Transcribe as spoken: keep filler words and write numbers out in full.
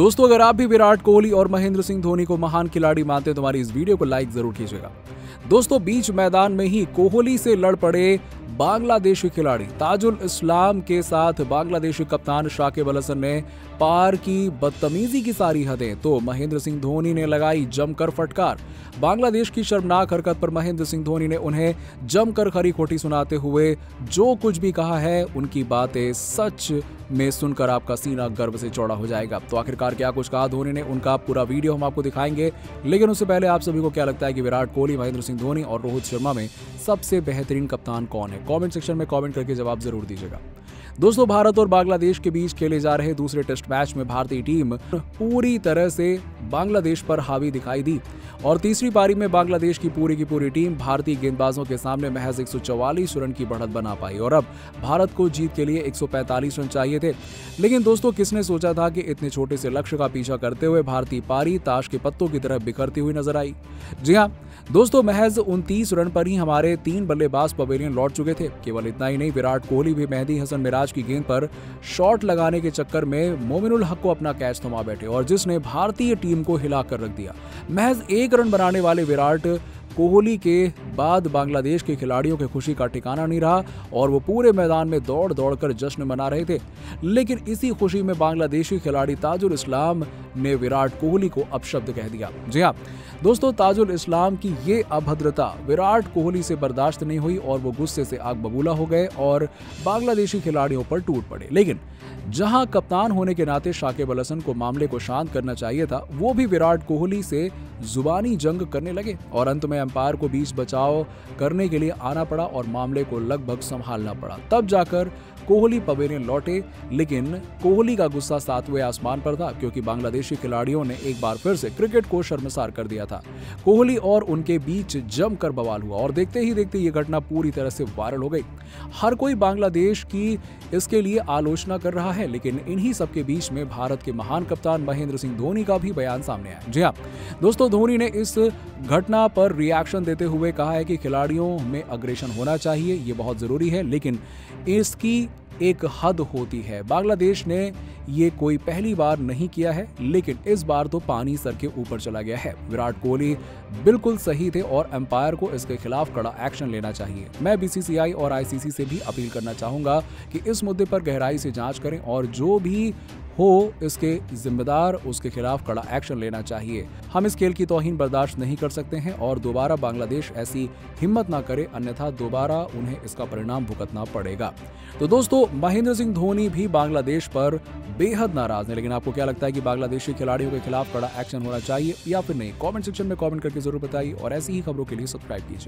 दोस्तों अगर आप भी विराट कोहली और महेंद्र सिंह धोनी को महान खिलाड़ी मानते हैं तो हमारी इस वीडियो को लाइक जरूर कीजिएगा। दोस्तों बीच मैदान में ही कोहली से लड़ पड़े बांग्लादेशी खिलाड़ी ताजुल इस्लाम के साथ बांग्लादेशी कप्तान शाकिब अल हसन ने पार की बदतमीजी की सारी हदें तो महेंद्र सिंह धोनी ने लगाई जमकर फटकार। बांग्लादेश की शर्मनाक हरकत पर महेंद्र सिंह धोनी ने उन्हें जमकर खरी खोटी सुनाते हुए जो कुछ भी कहा है उनकी बातें सच में सुनकर आपका सीना गर्व से चौड़ा हो जाएगा। तो आखिरकार क्या कुछ कहा धोनी ने, उनका पूरा वीडियो हम आपको दिखाएंगे, लेकिन उससे पहले आप सभी को क्या लगता है कि विराट कोहली, महेंद्र सिंह धोनी और रोहित शर्मा में सबसे बेहतरीन कप्तान कौन है? कमेंट सेक्शन में कमेंट करके जवाब जरूर दीजिएगा। दोस्तों भारत और बांग्लादेश के बीच खेले जा रहे दूसरे टेस्ट मैच में भारतीय टीम पूरी तरह से बांग्लादेश पर हावी दिखाई दी और तीसरी पारी में बांग्लादेश की पूरी की पूरी टीम भारतीय गेंदबाजों के सामने महज एक सौ चौवालीस रन की बढ़त बना पाई और अब भारत को जीत के लिए एक सौ पैंतालीस रन चाहिए थे। लेकिन दोस्तों किसने सोचा था कि इतने छोटे से लक्ष्य का पीछा करते हुए भारतीय पारी ताश के पत्तों की तरह बिखरती हुई नजर आई। जी हाँ दोस्तों, महज उनतीस रन पर ही हमारे तीन बल्लेबाज पवेलियन लौट चुके थे। केवल इतना ही नहीं, विराट कोहली भी मेहंदी हसन मिराज की गेंद पर शॉट लगाने के चक्कर में मोमिनुल हक को अपना कैच थमा बैठे और जिसने भारतीय टीम को हिलाकर रख दिया। महज एक रन बनाने वाले विराट कोहली के बाद बांग्लादेश के खिलाड़ियों के खुशी का ठिकाना नहीं रहा और वो पूरे मैदान में दौड़ दौड़ कर जश्न मना रहे थे। लेकिन इसी खुशी में बांग्लादेशी खिलाड़ी ताजुल इस्लाम ने विराट कोहली को अपशब्द कह दिया। जी हाँ दोस्तों, ताजुल इस्लाम की ये अभद्रता विराट कोहली से बर्दाश्त नहीं हुई और वो गुस्से से आग बबूला हो गए और बांग्लादेशी खिलाड़ियों पर टूट पड़े। लेकिन जहाँ कप्तान होने के नाते शाकिब अल हसन को मामले को शांत करना चाहिए था, वो भी विराट कोहली से जुबानी जंग करने लगे और अंत में अंपायर को बीच बचाव करने के लिए आना पड़ा और मामले को लगभग संभालना पड़ा। तब जाकर कोहली पवेलियन लौटे, लेकिन कोहली का गुस्सा सातवें आसमान पर था क्योंकि बांग्लादेशी खिलाड़ियों ने एक बार फिर से क्रिकेट को शर्मसार कर दिया था। कोहली और उनके बीच जमकर बवाल हुआ और देखते ही देखते ये घटना पूरी तरह से वायरल हो गई। हर कोई बांग्लादेश की इसके लिए आलोचना कर रहा है, लेकिन इन्हीं सबके बीच में भारत के महान कप्तान महेंद्र सिंह धोनी का भी बयान सामने आया। जी हाँ दोस्तों, धोनी ने इस घटना पर रिएक्शन देते हुए कहा है कि खिलाड़ियों में अग्रेशन होना चाहिए, ये बहुत ज़रूरी है, लेकिन इसकी एक हद होती है। बांग्लादेश ने ये कोई पहली बार नहीं किया है, लेकिन इस बार तो पानी सर के ऊपर चला गया है। विराट कोहली बिल्कुल सही थे और अंपायर को इसके खिलाफ कड़ा एक्शन लेना चाहिए। मैं बीसीसीआई और आईसीसी से भी अपील करना चाहूँगा कि इस मुद्दे पर गहराई से जांच करें और जो भी हो इसके जिम्मेदार उसके खिलाफ कड़ा एक्शन लेना चाहिए। हम इस खेल की तौहीन बर्दाश्त नहीं कर सकते हैं और दोबारा बांग्लादेश ऐसी हिम्मत ना करे, अन्यथा दोबारा उन्हें इसका परिणाम भुगतना पड़ेगा। तो दोस्तों महेंद्र सिंह धोनी भी बांग्लादेश पर बेहद नाराज है, लेकिन आपको क्या लगता है कि बांग्लादेशी खिलाड़ियों के खिलाफ कड़ा एक्शन होना चाहिए या फिर नहीं? कॉमेंट सेक्शन में कॉमेंट करके जरूर बताइए और ऐसी ही खबरों के लिए सब्सक्राइब कीजिए।